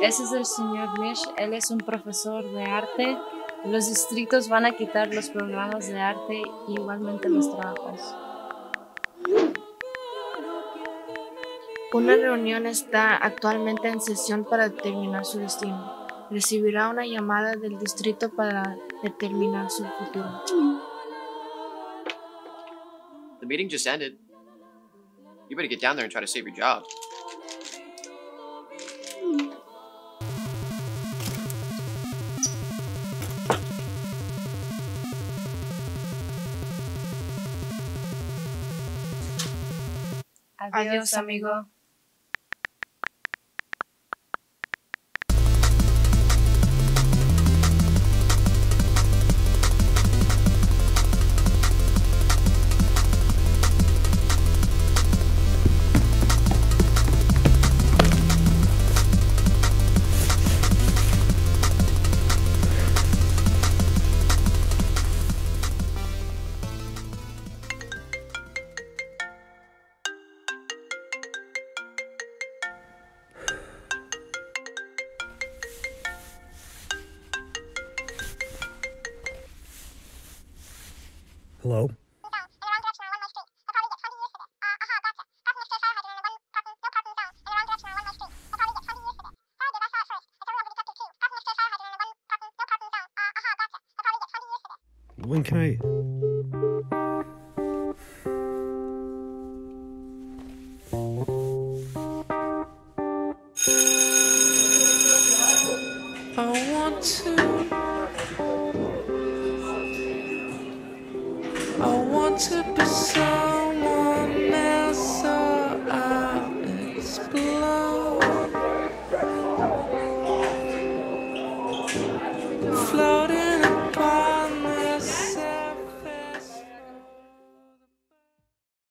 Ese es el señor Mish, él es un profesor de arte. Los distritos van a quitar los programas de arte y igualmente los trabajos. Una reunión está actualmente en sesión para determinar su destino. Recibirá una llamada del distrito para determinar su futuro. The meeting just ended. You better get down there and try to save your job. Adiós, amigo. Hello? When can I... I want to... I want to be